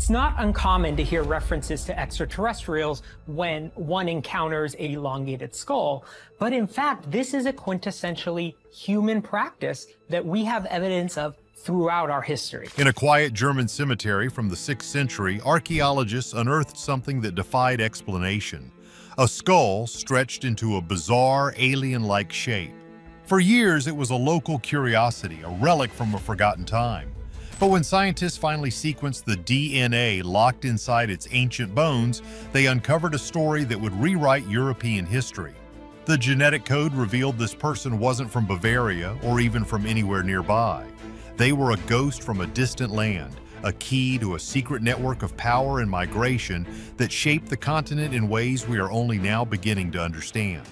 It's not uncommon to hear references to extraterrestrials when one encounters an elongated skull, but in fact, this is a quintessentially human practice that we have evidence of throughout our history. In a quiet German cemetery from the 6th century, archaeologists unearthed something that defied explanation. A skull stretched into a bizarre, alien-like shape. For years, it was a local curiosity, a relic from a forgotten time. But when scientists finally sequenced the DNA locked inside its ancient bones, they uncovered a story that would rewrite European history. The genetic code revealed this person wasn't from Bavaria or even from anywhere nearby. They were a ghost from a distant land, a key to a secret network of power and migration that shaped the continent in ways we are only now beginning to understand.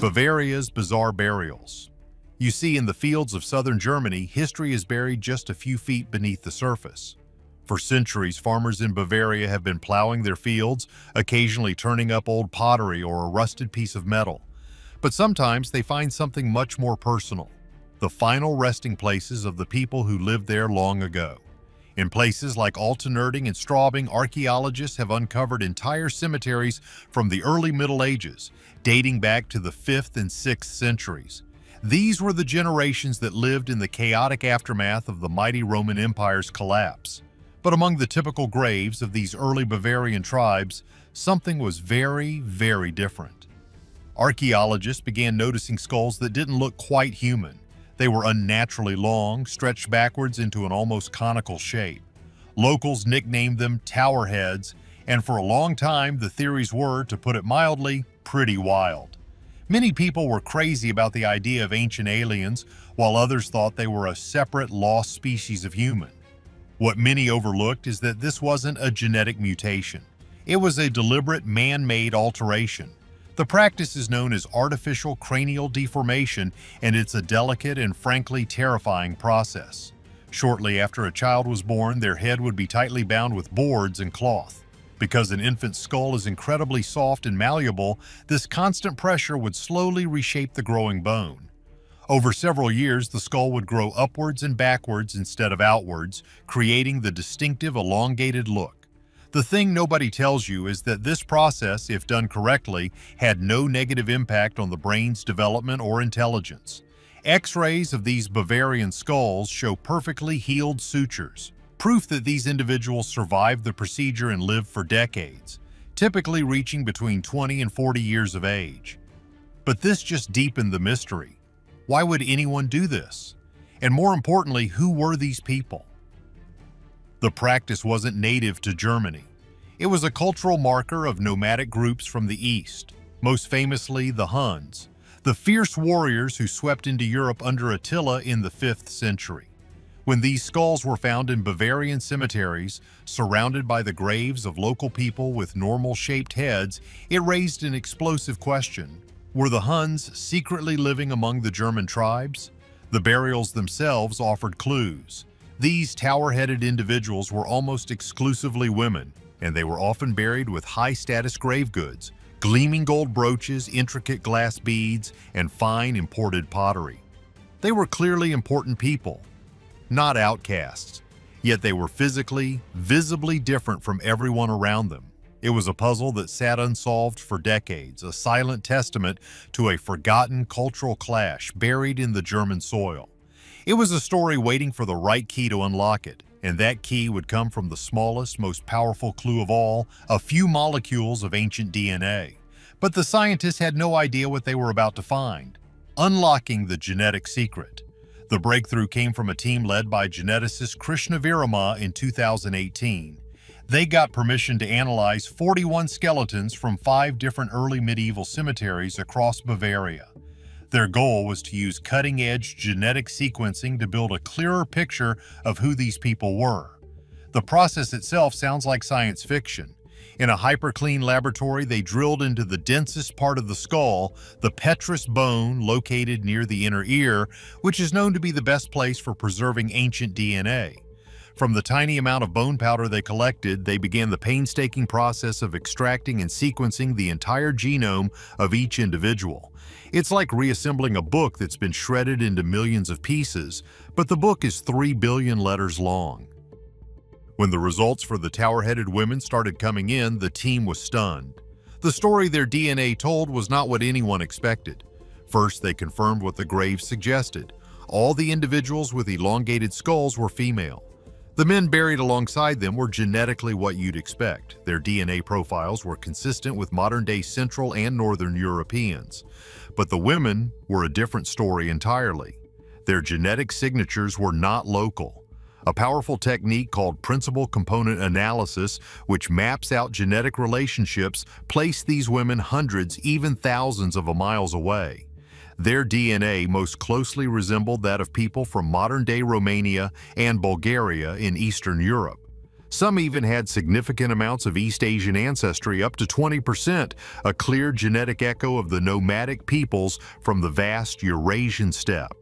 Bavaria's bizarre burials. You see, in the fields of southern Germany, history is buried just a few feet beneath the surface. For centuries, farmers in Bavaria have been plowing their fields, occasionally turning up old pottery or a rusted piece of metal. But sometimes they find something much more personal, the final resting places of the people who lived there long ago. In places like Altenerding and Straubing, archaeologists have uncovered entire cemeteries from the early Middle Ages, dating back to the 5th and 6th centuries. These were the generations that lived in the chaotic aftermath of the mighty Roman Empire's collapse. But among the typical graves of these early Bavarian tribes, something was very, very different. Archaeologists began noticing skulls that didn't look quite human. They were unnaturally long, stretched backwards into an almost conical shape. Locals nicknamed them tower heads, and for a long time the theories were, to put it mildly, pretty wild. Many people were crazy about the idea of ancient aliens, while others thought they were a separate, lost species of human. What many overlooked is that this wasn't a genetic mutation. It was a deliberate man-made alteration. The practice is known as artificial cranial deformation, and it's a delicate and frankly terrifying process. Shortly after a child was born, their head would be tightly bound with boards and cloth. Because an infant's skull is incredibly soft and malleable, this constant pressure would slowly reshape the growing bone. Over several years, the skull would grow upwards and backwards instead of outwards, creating the distinctive elongated look. The thing nobody tells you is that this process, if done correctly, had no negative impact on the brain's development or intelligence. X-rays of these Bavarian skulls show perfectly healed sutures, proof that these individuals survived the procedure and lived for decades, typically reaching between 20 and 40 years of age. But this just deepened the mystery. Why would anyone do this? And more importantly, who were these people? The practice wasn't native to Germany. It was a cultural marker of nomadic groups from the East, most famously the Huns, the fierce warriors who swept into Europe under Attila in the 5th century. When these skulls were found in Bavarian cemeteries, surrounded by the graves of local people with normal-shaped heads, it raised an explosive question. Were the Huns secretly living among the German tribes? The burials themselves offered clues. These tower-headed individuals were almost exclusively women, and they were often buried with high-status grave goods, gleaming gold brooches, intricate glass beads, and fine imported pottery. They were clearly important people, not outcasts. Yet they were physically, visibly different from everyone around them. It was a puzzle that sat unsolved for decades, a silent testament to a forgotten cultural clash buried in the German soil. It was a story waiting for the right key to unlock it, and that key would come from the smallest, most powerful clue of all, a few molecules of ancient DNA. But the scientists had no idea what they were about to find, unlocking the genetic secret. The breakthrough came from a team led by geneticist Krishna Virama in 2018. They got permission to analyze 41 skeletons from 5 different early medieval cemeteries across Bavaria. Their goal was to use cutting-edge genetic sequencing to build a clearer picture of who these people were. The process itself sounds like science fiction. In a hyper-clean laboratory, they drilled into the densest part of the skull, the petrous bone located near the inner ear, which is known to be the best place for preserving ancient DNA. From the tiny amount of bone powder they collected, they began the painstaking process of extracting and sequencing the entire genome of each individual. It's like reassembling a book that's been shredded into millions of pieces, but the book is 3 billion letters long. When the results for the tower-headed women started coming in, the team was stunned. The story their DNA told was not what anyone expected. First, they confirmed what the graves suggested. All the individuals with elongated skulls were female. The men buried alongside them were genetically what you'd expect. Their DNA profiles were consistent with modern-day Central and Northern Europeans. But the women were a different story entirely. Their genetic signatures were not local. A powerful technique called principal component analysis, which maps out genetic relationships, placed these women hundreds, even thousands of miles away. Their DNA most closely resembled that of people from modern-day Romania and Bulgaria in Eastern Europe. Some even had significant amounts of East Asian ancestry, up to 20%, a clear genetic echo of the nomadic peoples from the vast Eurasian steppe.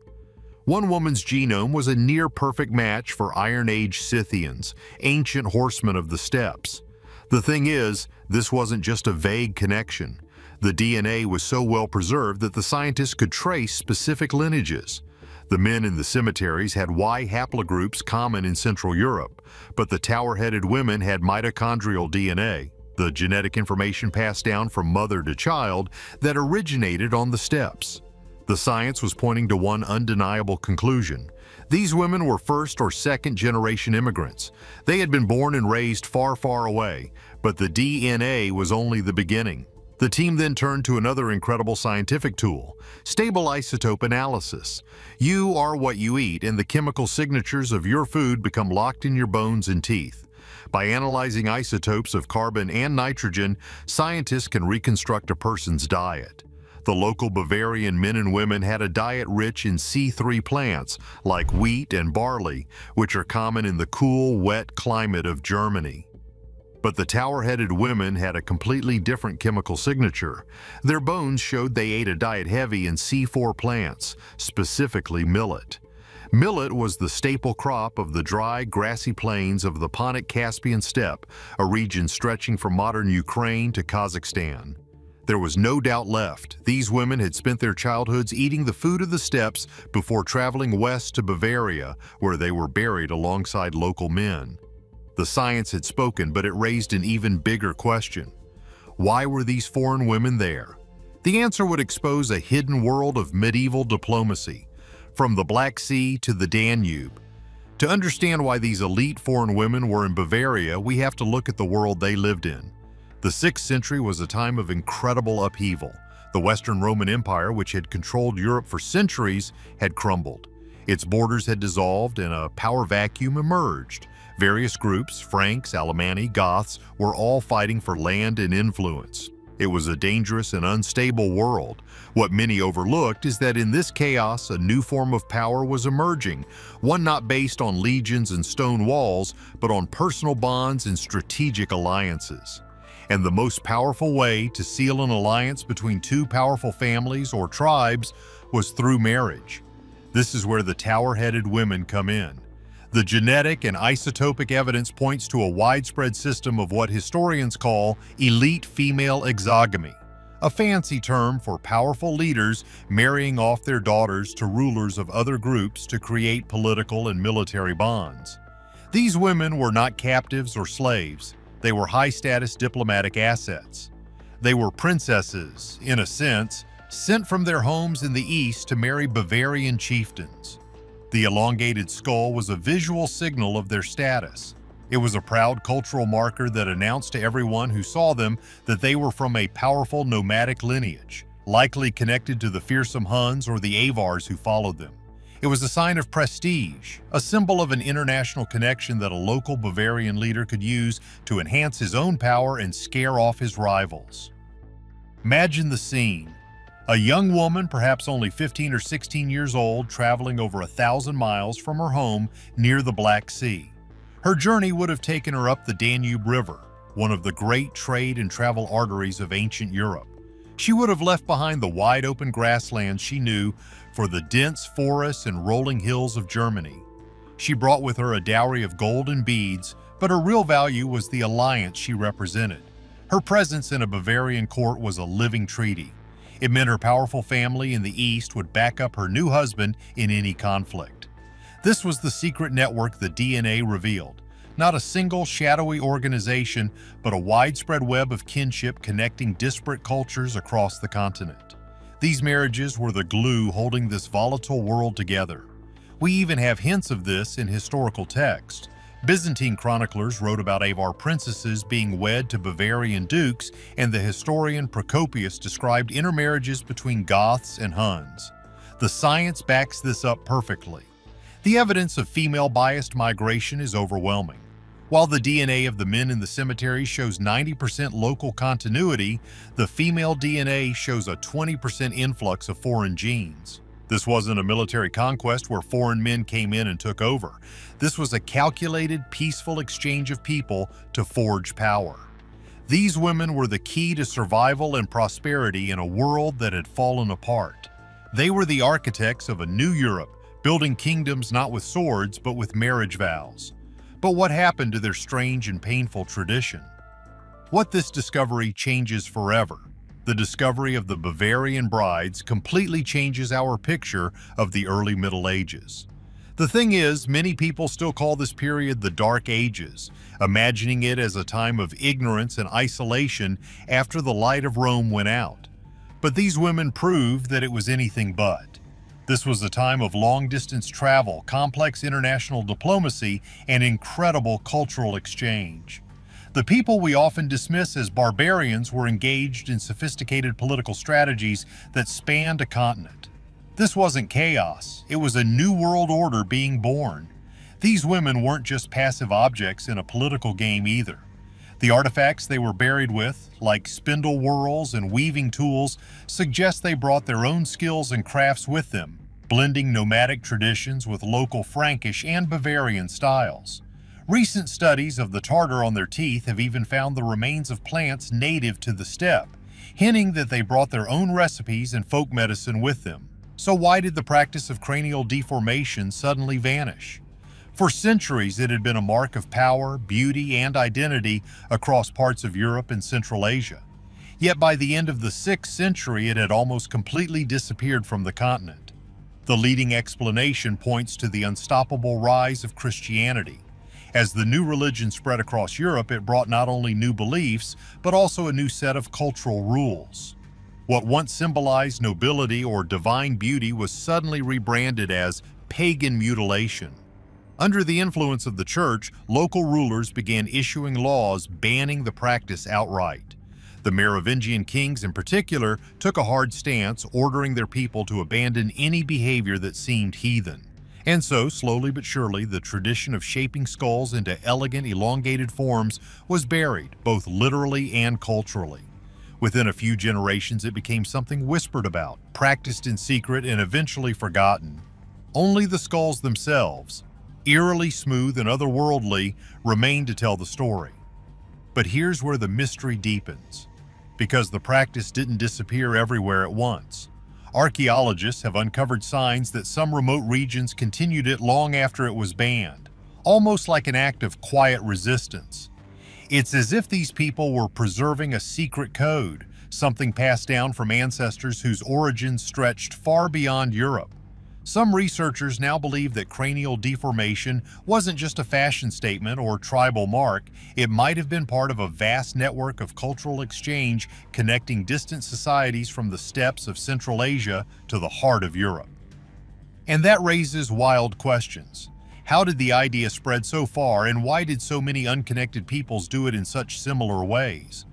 One woman's genome was a near-perfect match for Iron Age Scythians, ancient horsemen of the steppes. The thing is, this wasn't just a vague connection. The DNA was so well preserved that the scientists could trace specific lineages. The men in the cemeteries had Y haplogroups common in Central Europe, but the tower-headed women had mitochondrial DNA, the genetic information passed down from mother to child that originated on the steppes. The science was pointing to one undeniable conclusion. These women were first or second generation immigrants. They had been born and raised far, far away, but the DNA was only the beginning. The team then turned to another incredible scientific tool, stable isotope analysis. You are what you eat, and the chemical signatures of your food become locked in your bones and teeth. By analyzing isotopes of carbon and nitrogen, scientists can reconstruct a person's diet. The local Bavarian men and women had a diet rich in C3 plants, like wheat and barley, which are common in the cool, wet climate of Germany. But the tower-headed women had a completely different chemical signature. Their bones showed they ate a diet heavy in C4 plants, specifically millet. Millet was the staple crop of the dry, grassy plains of the Pontic-Caspian steppe, a region stretching from modern Ukraine to Kazakhstan. There was no doubt left. These women had spent their childhoods eating the food of the steppes before traveling west to Bavaria, where they were buried alongside local men. The science had spoken, but it raised an even bigger question. Why were these foreign women there? The answer would expose a hidden world of medieval diplomacy, from the Black Sea to the Danube. To understand why these elite foreign women were in Bavaria, we have to look at the world they lived in. The 6th century was a time of incredible upheaval. The Western Roman Empire, which had controlled Europe for centuries, had crumbled. Its borders had dissolved and a power vacuum emerged. Various groups, Franks, Alemanni, Goths, were all fighting for land and influence. It was a dangerous and unstable world. What many overlooked is that in this chaos, a new form of power was emerging, one not based on legions and stone walls, but on personal bonds and strategic alliances. And the most powerful way to seal an alliance between two powerful families or tribes was through marriage. This is where the tower-headed women come in. The genetic and isotopic evidence points to a widespread system of what historians call elite female exogamy, a fancy term for powerful leaders marrying off their daughters to rulers of other groups to create political and military bonds. These women were not captives or slaves. They were high-status diplomatic assets. They were princesses, in a sense, sent from their homes in the east to marry Bavarian chieftains. The elongated skull was a visual signal of their status. It was a proud cultural marker that announced to everyone who saw them that they were from a powerful nomadic lineage, likely connected to the fearsome Huns or the Avars who followed them. It was a sign of prestige, a symbol of an international connection that a local Bavarian leader could use to enhance his own power and scare off his rivals. Imagine the scene. A young woman, perhaps only 15 or 16 years old, traveling over 1,000 miles from her home near the Black Sea. Her journey would have taken her up the Danube River, one of the great trade and travel arteries of ancient Europe. She would have left behind the wide-open grasslands she knew for the dense forests and rolling hills of Germany. She brought with her a dowry of gold and beads, but her real value was the alliance she represented. Her presence in a Bavarian court was a living treaty. It meant her powerful family in the East would back up her new husband in any conflict. This was the secret network the DNA revealed. Not a single shadowy organization, but a widespread web of kinship connecting disparate cultures across the continent. These marriages were the glue holding this volatile world together. We even have hints of this in historical texts. Byzantine chroniclers wrote about Avar princesses being wed to Bavarian dukes, and the historian Procopius described intermarriages between Goths and Huns. The science backs this up perfectly. The evidence of female-biased migration is overwhelming. While the DNA of the men in the cemetery shows 90% local continuity, the female DNA shows a 20% influx of foreign genes. This wasn't a military conquest where foreign men came in and took over. This was a calculated, peaceful exchange of people to forge power. These women were the key to survival and prosperity in a world that had fallen apart. They were the architects of a new Europe, building kingdoms not with swords but with marriage vows. But what happened to their strange and painful tradition? What this discovery changes forever. The discovery of the Bavarian brides completely changes our picture of the early Middle Ages. The thing is, many people still call this period the Dark Ages, imagining it as a time of ignorance and isolation after the light of Rome went out. But these women proved that it was anything but. This was a time of long-distance travel, complex international diplomacy, and incredible cultural exchange. The people we often dismiss as barbarians were engaged in sophisticated political strategies that spanned a continent. This wasn't chaos, it was a new world order being born. These women weren't just passive objects in a political game either. The artifacts they were buried with, like spindle whorls and weaving tools, suggest they brought their own skills and crafts with them, blending nomadic traditions with local Frankish and Bavarian styles. Recent studies of the tartar on their teeth have even found the remains of plants native to the steppe, hinting that they brought their own recipes and folk medicine with them. So why did the practice of cranial deformation suddenly vanish? For centuries, it had been a mark of power, beauty, and identity across parts of Europe and Central Asia. Yet by the end of the 6th century, it had almost completely disappeared from the continent. The leading explanation points to the unstoppable rise of Christianity. As the new religion spread across Europe, it brought not only new beliefs, but also a new set of cultural rules. What once symbolized nobility or divine beauty was suddenly rebranded as pagan mutilation. Under the influence of the church, local rulers began issuing laws banning the practice outright. The Merovingian kings in particular took a hard stance, ordering their people to abandon any behavior that seemed heathen. And so, slowly but surely, the tradition of shaping skulls into elegant, elongated forms was buried, both literally and culturally. Within a few generations, it became something whispered about, practiced in secret, and eventually forgotten. Only the skulls themselves, eerily smooth and otherworldly, remained to tell the story. But here's where the mystery deepens, because the practice didn't disappear everywhere at once. Archaeologists have uncovered signs that some remote regions continued it long after it was banned, almost like an act of quiet resistance. It's as if these people were preserving a secret code, something passed down from ancestors whose origins stretched far beyond Europe. Some researchers now believe that cranial deformation wasn't just a fashion statement or tribal mark, it might have been part of a vast network of cultural exchange connecting distant societies from the steppes of Central Asia to the heart of Europe. And that raises wild questions. How did the idea spread so far, and why did so many unconnected peoples do it in such similar ways?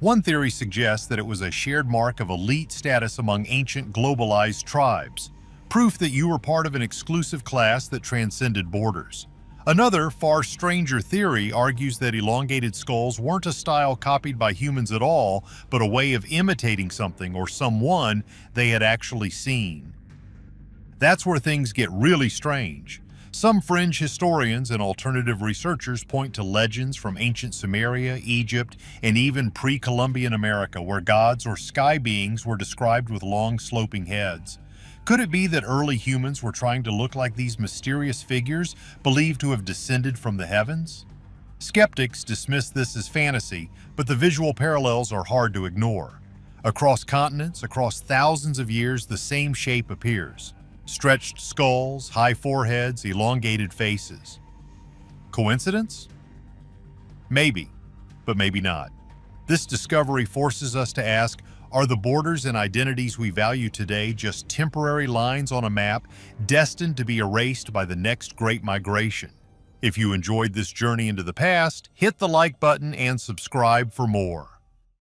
One theory suggests that it was a shared mark of elite status among ancient globalized tribes, proof that you were part of an exclusive class that transcended borders. Another, far stranger theory argues that elongated skulls weren't a style copied by humans at all, but a way of imitating something or someone they had actually seen. That's where things get really strange. Some fringe historians and alternative researchers point to legends from ancient Sumeria, Egypt, and even pre-Columbian America, where gods or sky beings were described with long, sloping heads. Could it be that early humans were trying to look like these mysterious figures believed to have descended from the heavens? Skeptics dismiss this as fantasy, but the visual parallels are hard to ignore. Across continents, across thousands of years, the same shape appears. Stretched skulls, high foreheads, elongated faces. Coincidence? Maybe, but maybe not. This discovery forces us to ask, are the borders and identities we value today just temporary lines on a map destined to be erased by the next great migration? If you enjoyed this journey into the past, hit the like button and subscribe for more.